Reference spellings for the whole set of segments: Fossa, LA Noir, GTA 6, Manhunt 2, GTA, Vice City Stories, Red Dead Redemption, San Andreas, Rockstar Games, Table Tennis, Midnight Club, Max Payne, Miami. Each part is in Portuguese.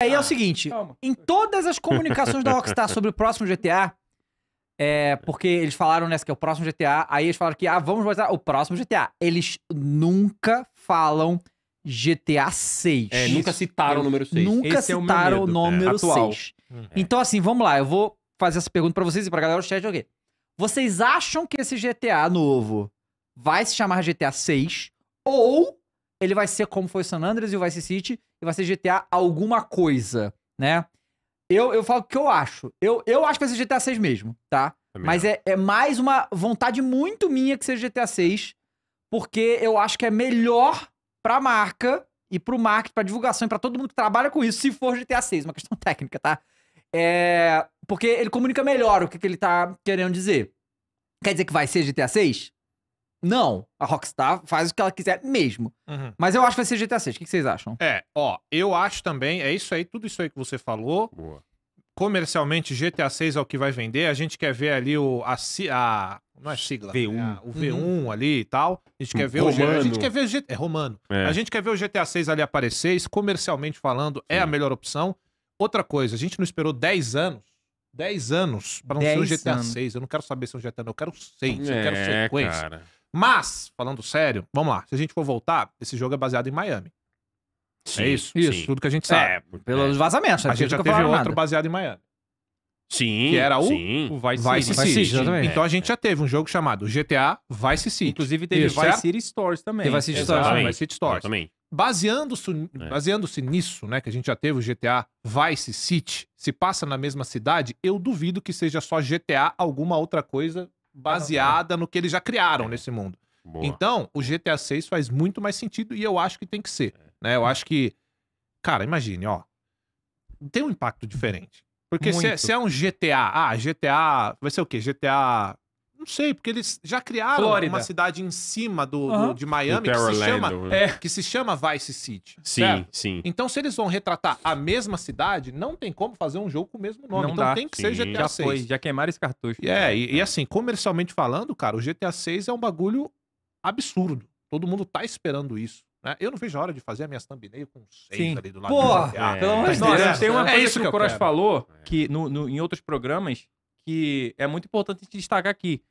Aí é o seguinte, em todas as comunicações da Rockstar sobre o próximo GTA, porque eles falaram nessa que é o próximo GTA, aí eles falaram que, vamos mostrar o próximo GTA. Eles nunca falam GTA 6. É, nunca citaram o número 6. Nunca citaram o número 6. Então, assim, vamos lá, eu vou fazer essa pergunta pra vocês e pra galera do chat, ok? Vocês acham que esse GTA novo vai se chamar GTA 6 ou... ele vai ser como foi San Andreas e o Vice City, e vai ser GTA alguma coisa, né? Eu falo o que eu acho. Eu acho que vai ser GTA 6 mesmo, tá? Mas é mais uma vontade muito minha que seja GTA 6, porque eu acho que é melhor pra marca e pro marketing, pra divulgação e pra todo mundo que trabalha com isso, se for GTA 6, uma questão técnica, tá? Porque ele comunica melhor o que ele tá querendo dizer. Quer dizer que vai ser GTA 6? Não, a Rockstar faz o que ela quiser mesmo. Mas eu acho que vai ser GTA 6. O que vocês acham? Eu acho também, tudo isso aí que você falou. Boa. Comercialmente, GTA 6 é o que vai vender. A gente quer ver ali não é sigla. V1. O V1 ali e tal. A gente quer ver o... A gente quer ver o GTA 6 ali aparecer. Isso, comercialmente falando, é a melhor opção. Outra coisa, a gente não esperou 10 anos. 10 anos pra não ser o GTA 6. Eu não quero saber se é um GTA, não. Eu quero 6. Eu quero sequência. Mas, falando sério, vamos lá. Se a gente for voltar, esse jogo é baseado em Miami. Sim, é isso? Isso, sim. Tudo que a gente sabe. Pelos vazamentos. A gente já teve outro baseado em Miami. Sim. Que era o Vice City. Então a gente já teve um jogo chamado GTA Vice City. Inclusive teve Vice City Stories também. Teve Vice City Stories também. Vice City Stories. Baseando-se nisso, né, que a gente já teve o GTA Vice City, se passa na mesma cidade, eu duvido que seja só GTA alguma outra coisa... baseada no que eles já criaram nesse mundo. Boa. Então, o GTA 6 faz muito mais sentido e eu acho que tem que ser. Né? Eu acho que... Cara, imagine, ó. Tem um impacto diferente. Porque se é um GTA... GTA... Vai ser o quê? GTA... Não sei, porque eles já criaram uma cidade em cima de Miami que se chama Vice City. Sim, certo? Sim. Então, se eles vão retratar a mesma cidade, não tem como fazer um jogo com o mesmo nome. Então tem que ser GTA 6. Já queimaram esse cartucho. E assim, comercialmente falando, cara, o GTA 6 é um bagulho absurdo. Todo mundo tá esperando isso. Eu não vejo a hora de fazer a minha thumbnail com 6 ali do lado. Pelo amor de Deus. Tem uma coisa que o Cross falou, que em outros programas, que é muito importante destacar aqui.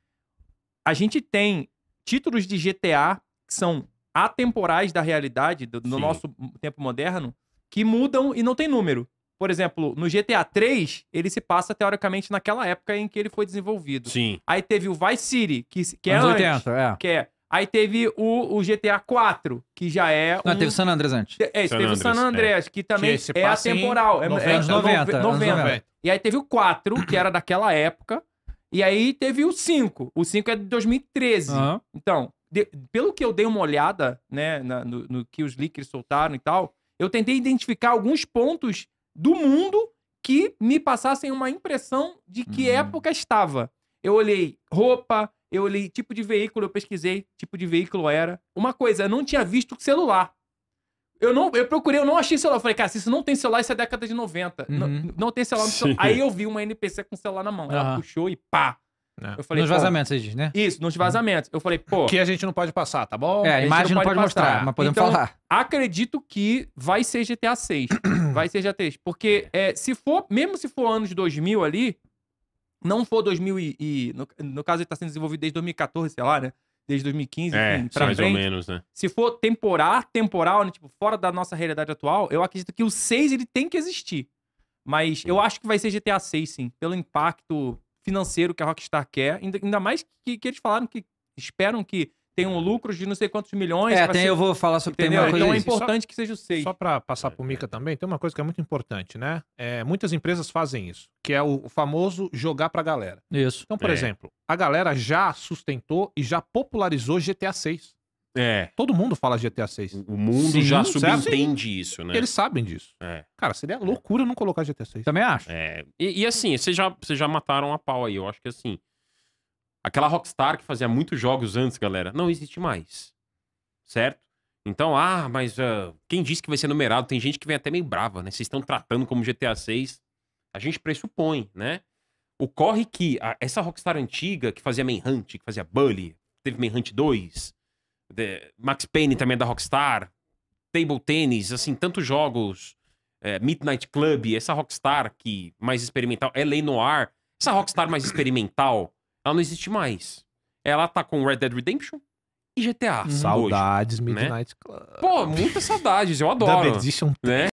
A gente tem títulos de GTA que são atemporais da realidade, do nosso tempo moderno, que mudam e não tem número. Por exemplo, no GTA 3, ele se passa, teoricamente, naquela época em que ele foi desenvolvido. Sim. Aí teve o Vice City, que é antes. Aí teve o GTA 4, que já é... teve o San Andreas antes. Teve o San Andreas, que também é atemporal. 90. E aí teve o 4, que era daquela época. E aí teve o 5. O 5 é de 2013. Então, pelo que eu dei uma olhada, né, no que os leakers soltaram e tal, eu tentei identificar alguns pontos do mundo que me passassem uma impressão de que época estava. Eu olhei roupa, eu olhei tipo de veículo, eu pesquisei, tipo de veículo era. Uma coisa, eu não tinha visto celular. Eu procurei, eu não achei celular. Eu falei, cara, se isso não tem celular, isso é década de 90. Não tem celular no celular. Aí eu vi uma NPC com o celular na mão. Ela puxou e pá. Eu falei, nos vazamentos, você diz, né? Isso, nos vazamentos. Eu falei, pô... Que a gente não pode passar, tá bom? A imagem não pode mostrar, mas podemos falar. Acredito que vai ser GTA 6. Vai ser GTA 6. Porque se for, mesmo se for anos 2000 ali, não for 2000 no caso, ele tá sendo desenvolvido desde 2014, sei lá, né? Desde 2015, enfim, pra mais frente, ou menos, né? Se for temporal, né? Tipo, fora da nossa realidade atual, eu acredito que o 6, ele tem que existir. Mas eu acho que vai ser GTA 6, sim. Pelo impacto financeiro que a Rockstar quer. Ainda mais que eles falaram que esperam que tenham lucros de não sei quantos milhões. Eu vou falar sobre... Entendeu? Tem uma coisa. Então é importante que seja o 6. Só pra passar pro Mika também, tem uma coisa que é muito importante, né? Muitas empresas fazem isso, que é o famoso jogar pra galera. Isso. Então, por exemplo, a galera já sustentou e já popularizou GTA 6. Todo mundo fala GTA 6. O mundo já subentende isso, né? Eles sabem disso. Cara, seria loucura não colocar GTA 6. Também acho. E assim, vocês já mataram a pau aí. Eu acho que assim, aquela Rockstar que fazia muitos jogos antes, galera, não existe mais. Certo? Então, mas quem disse que vai ser numerado? Tem gente que vem até meio brava, né? Vocês estão tratando como GTA 6. A gente pressupõe, né? Ocorre que essa Rockstar antiga, que fazia Manhunt, que fazia Bully, teve Manhunt 2, Max Payne também é da Rockstar, Table Tennis, assim, tantos jogos Midnight Club, essa Rockstar que mais experimental, LA Noir, essa Rockstar mais experimental, ela não existe mais. Ela tá com Red Dead Redemption e GTA. Saudades, hoje, Midnight Club. Pô, muitas saudades, eu adoro. Da Edition, né?